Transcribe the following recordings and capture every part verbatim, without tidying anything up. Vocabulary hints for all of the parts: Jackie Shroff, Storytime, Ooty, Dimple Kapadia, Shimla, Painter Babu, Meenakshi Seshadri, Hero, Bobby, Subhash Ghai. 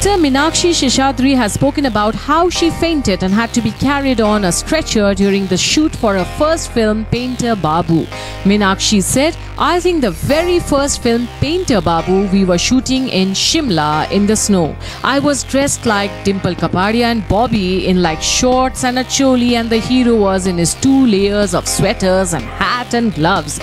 Actor Meenakshi Seshadri has spoken about how she fainted and had to be carried on a stretcher during the shoot for her first film, Painter Babu. Meenakshi said, "I think the very first film, Painter Babu, we were shooting in Shimla in the snow. I was dressed like Dimple Kapadia and Bobby in like shorts and a choli, and the hero was in his two layers of sweaters and hat and gloves.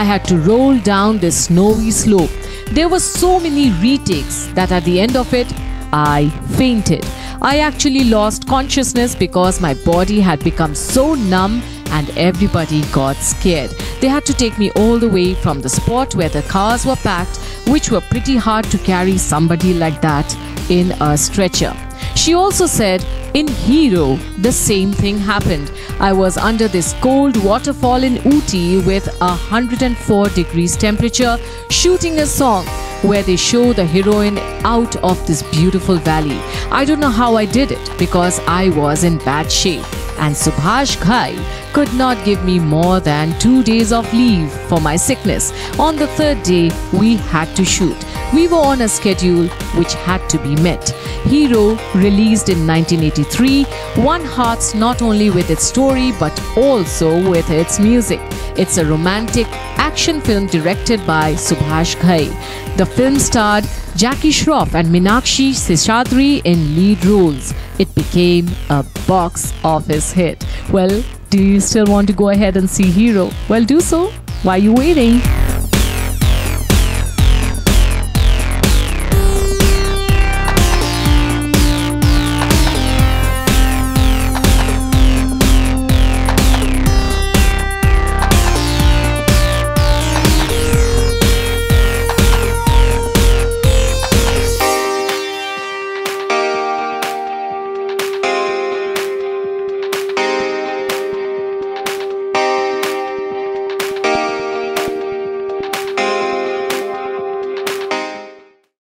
I had to roll down this snowy slope. There were so many retakes that at the end of it, I fainted. I actually lost consciousness because my body had become so numb and everybody got scared. They had to take me all the way from the spot where the cars were packed, which were pretty hard to carry somebody like that in a stretcher." She also said, "In Hero, the same thing happened. I was under this cold waterfall in Ooty with one hundred four degrees temperature, shooting a song where they show the heroine out of this beautiful valley. I don't know how I did it because I was in bad shape. And Subhash Ghai could not give me more than two days of leave for my sickness. On the third day, we had to shoot. We were on a schedule which had to be met." Hero, released in nineteen eighty-three, won hearts not only with its story but also with its music. It's a romantic action film directed by Subhash Ghai. The film starred Jackie Shroff and Meenakshi Seshadri in lead roles. It became a box office hit. Well, do you still want to go ahead and see Hero? Well, do so. Why are you waiting?